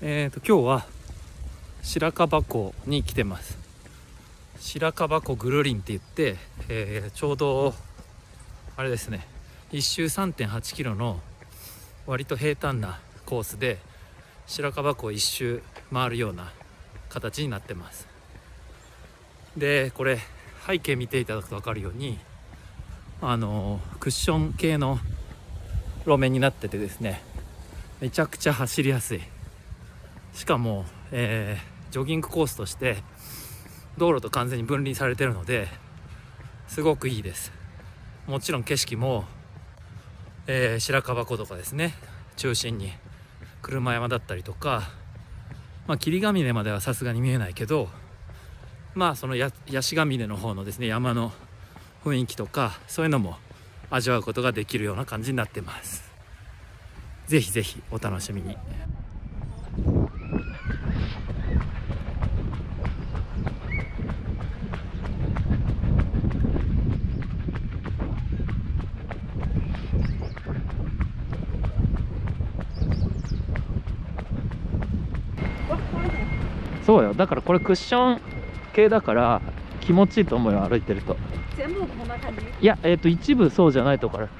今日は白樺湖に来てます。白樺湖ぐるりんって言って、ちょうどあれですね、1周 3.8 キロの割と平坦なコースで白樺湖1周回るような形になってます。でこれ背景見ていただくと分かるようにクッション系の路面になっててですね、めちゃくちゃ走りやすい。しかも、ジョギングコースとして道路と完全に分離されてるのですごくいいです。もちろん景色も、白樺湖とかですね中心に車山だったりとか、霧ヶ峰まではさすがに見えないけど、その八ヶ峰の方のですね山の雰囲気とかそういうのも味わうことができるような感じになってます。ぜひぜひお楽しみに。そうよ、だからこれクッション系だから気持ちいいと思うよ、歩いてると。全部こんな感じ？いや、一部そうじゃないところ。